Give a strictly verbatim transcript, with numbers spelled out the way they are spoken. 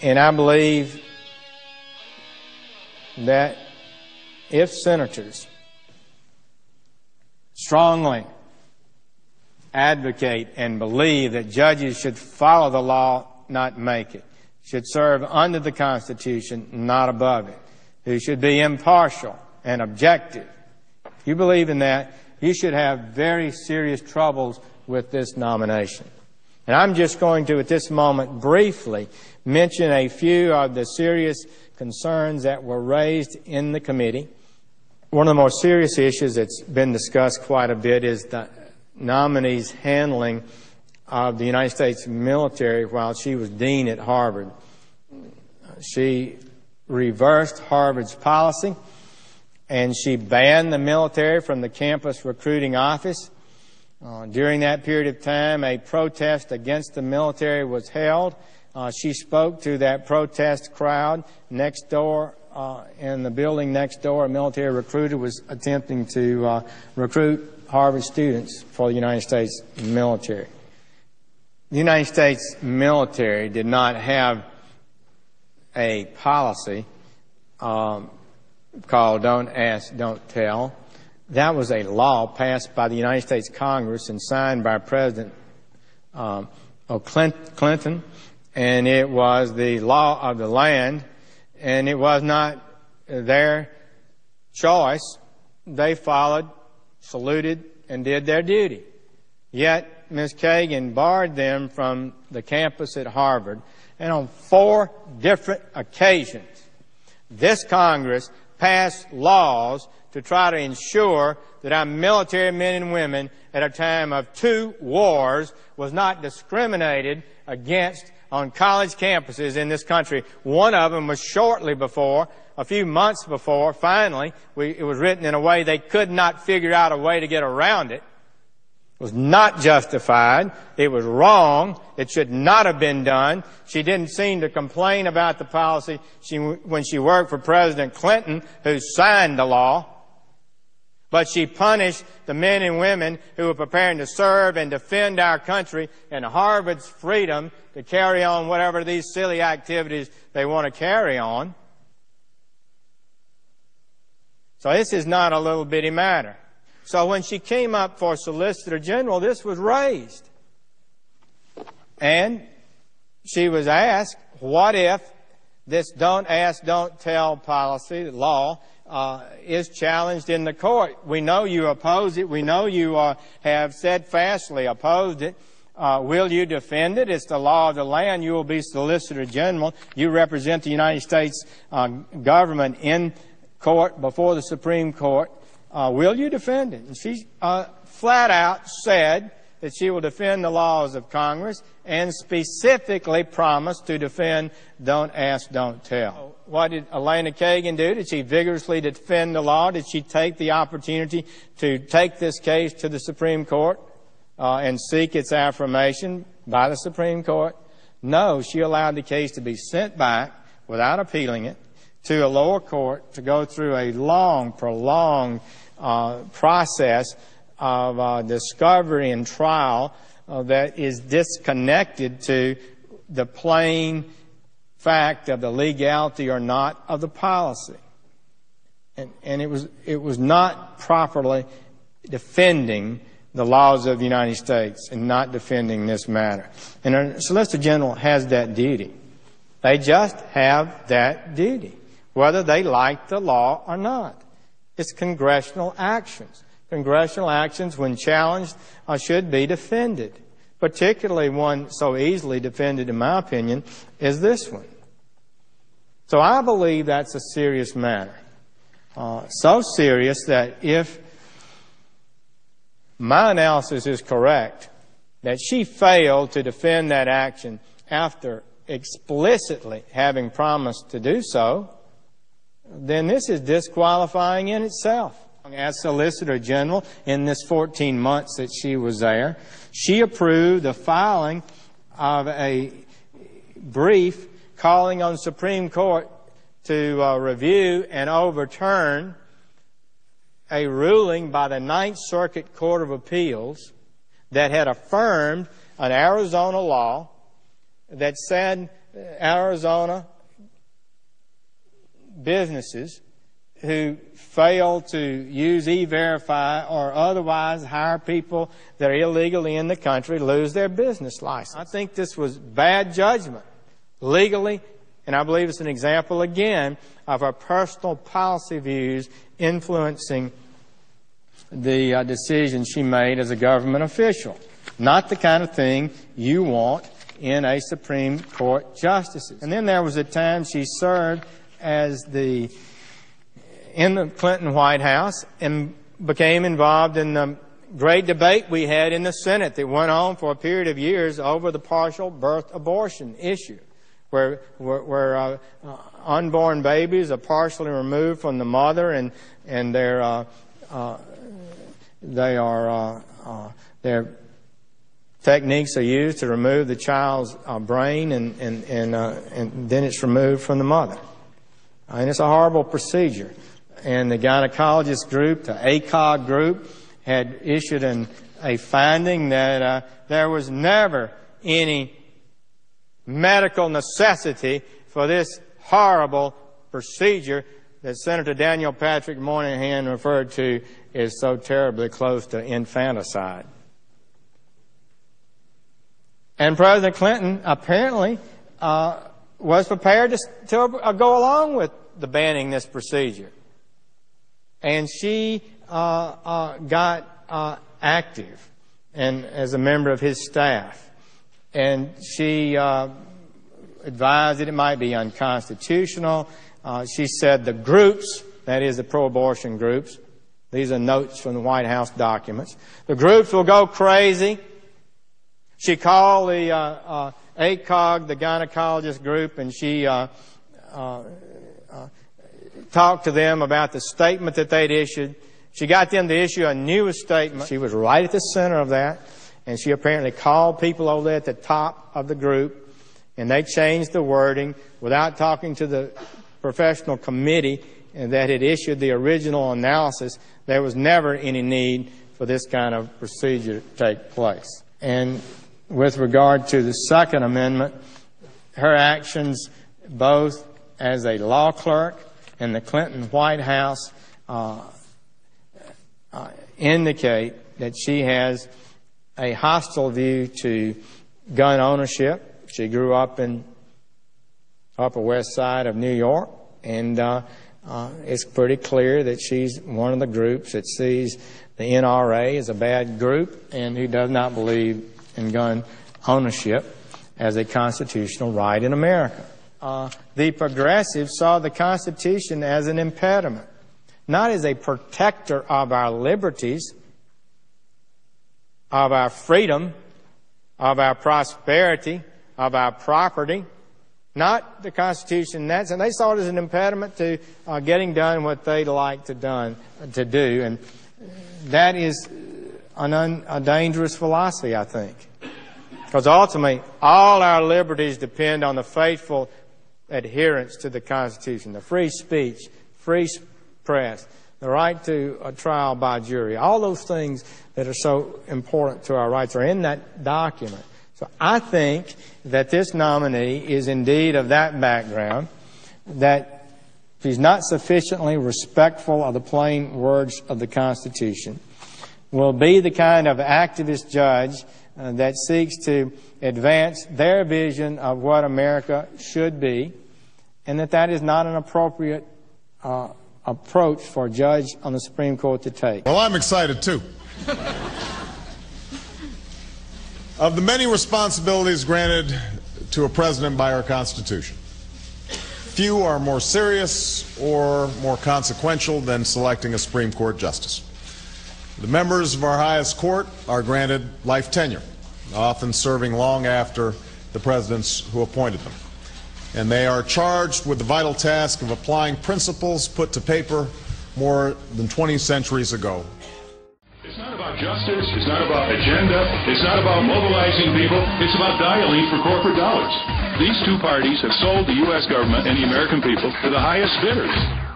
And I believe that if senators strongly advocate and believe that judges should follow the law, not make it, should serve under the Constitution, not above it, who should be impartial and objective, if you believe in that, you should have very serious troubles with this nomination. And I'm just going to, at this moment, briefly mention a few of the serious concerns that were raised in the committee. One of the more serious issues that's been discussed quite a bit is the nominee's handling of the United States military while she was dean at Harvard. She reversed Harvard's policy, and she banned the military from the campus recruiting office. Uh, during that period of time, a protest against the military was held. Uh, she spoke to that protest crowd next door, uh, in the building next door. A military recruiter was attempting to uh, recruit Harvard students for the United States military. The United States military did not have a policy um, called Don't Ask, Don't Tell. That was a law passed by the United States Congress and signed by President um, Clinton, and it was the law of the land, and it was not their choice. They followed, saluted, and did their duty. Yet Miz Kagan barred them from the campus at Harvard, and on four different occasions, this Congress passed laws to try to ensure that our military men and women at a time of two wars was not discriminated against on college campuses in this country. One of them was shortly before, a few months before, finally, we, it was written in a way they could not figure out a way to get around it. It was not justified. It was wrong. It should not have been done. She didn't seem to complain about the policy she, when she worked for President Clinton, who signed the law. But she punished the men and women who were preparing to serve and defend our country and Harvard's freedom to carry on whatever these silly activities they want to carry on. So this is not a little bitty matter. So when she came up for Solicitor General, this was raised. And she was asked, what if this Don't Ask, Don't Tell policy, law, Uh, is challenged in the court? We know you oppose it. We know you uh, have steadfastly opposed it. Uh, will you defend it? It's the law of the land. You will be Solicitor General. You represent the United States uh, government in court before the Supreme Court. Uh, will you defend it? And she uh, flat out said that she will defend the laws of Congress and specifically promised to defend Don't Ask, Don't Tell. What did Elena Kagan do? Did she vigorously defend the law? Did she take the opportunity to take this case to the Supreme Court uh, and seek its affirmation by the Supreme Court? No, she allowed the case to be sent back without appealing it to a lower court to go through a long, prolonged uh, process of uh, discovery and trial uh, that is disconnected to the plain fact of the legality or not of the policy. And, and it was, it was not properly defending the laws of the United States and not defending this matter. And our Solicitor General has that duty. They just have that duty, whether they like the law or not. It's congressional actions. Congressional actions, when challenged, uh, should be defended. Particularly one so easily defended, in my opinion, is this one. So I believe that's a serious matter. Uh, so serious that if my analysis is correct, that she failed to defend that action after explicitly having promised to do so, then this is disqualifying in itself. As Solicitor General, in this fourteen months that she was there, she approved the filing of a brief calling on the Supreme Court to uh, review and overturn a ruling by the Ninth Circuit Court of Appeals that had affirmed an Arizona law that said Arizona businesses who fail to use E Verify or otherwise hire people that are illegally in the country lose their business license. I think this was bad judgment legally, and I believe it's an example again of our personal policy views influencing the uh, decision she made as a government official. Not the kind of thing you want in a Supreme Court justice. And then there was a time she served as the in the Clinton White House and became involved in the great debate we had in the Senate that went on for a period of years over the partial birth abortion issue, where, where, where uh, unborn babies are partially removed from the mother and, and they're, uh, uh, they are, uh, uh, their techniques are used to remove the child's uh, brain and, and, and, uh, and then it's removed from the mother. And it's a horrible procedure. And the gynecologist group, the A C O G group, had issued an, a finding that uh, there was never any medical necessity for this horrible procedure that Senator Daniel Patrick Moynihan referred to as so terribly close to infanticide. And President Clinton apparently uh, was prepared to, to uh, go along with the banning this procedure. And she uh, uh, got uh, active and as a member of his staff. And she uh, advised that it might be unconstitutional. Uh, she said the groups, that is the pro-abortion groups, these are notes from the White House documents, the groups will go crazy. She called the uh, uh, A C O G, the gynecologist group, and she uh, uh, uh, talked to them about the statement that they'd issued. She got them to issue a new statement. She was right at the center of that, and she apparently called people over there at the top of the group, and they changed the wording without talking to the professional committee that had issued the original analysis. There was never any need for this kind of procedure to take place. And with regard to the Second Amendment, her actions both as a law clerk in the Clinton White House uh, uh, indicate that she has a hostile view to gun ownership. She grew up in Upper West Side of New York, and uh, uh, it's pretty clear that she's one of the groups that sees the N R A as a bad group and who does not believe and gun ownership as a constitutional right in America. Uh, the progressives saw the Constitution as an impediment, not as a protector of our liberties, of our freedom, of our prosperity, of our property, not the Constitution. That's, and they saw it as an impediment to uh, getting done what they'd like to, done, to do, and that is an un, a dangerous philosophy, I think. Because ultimately, all our liberties depend on the faithful adherence to the Constitution, the free speech, free press, the right to a trial by jury. All those things that are so important to our rights are in that document. So I think that this nominee is indeed of that background, that she's not sufficiently respectful of the plain words of the Constitution, will be the kind of activist judge Uh, that seeks to advance their vision of what America should be, and that that is not an appropriate uh, approach for a judge on the Supreme Court to take. Well, I'm excited, too. Of the many responsibilities granted to a president by our Constitution, few are more serious or more consequential than selecting a Supreme Court justice. The members of our highest court are granted life tenure, often serving long after the presidents who appointed them. And they are charged with the vital task of applying principles put to paper more than twenty centuries ago. It's not about justice, it's not about agenda, it's not about mobilizing people, it's about dialing for corporate dollars. These two parties have sold the U S government and the American people to the highest bidders.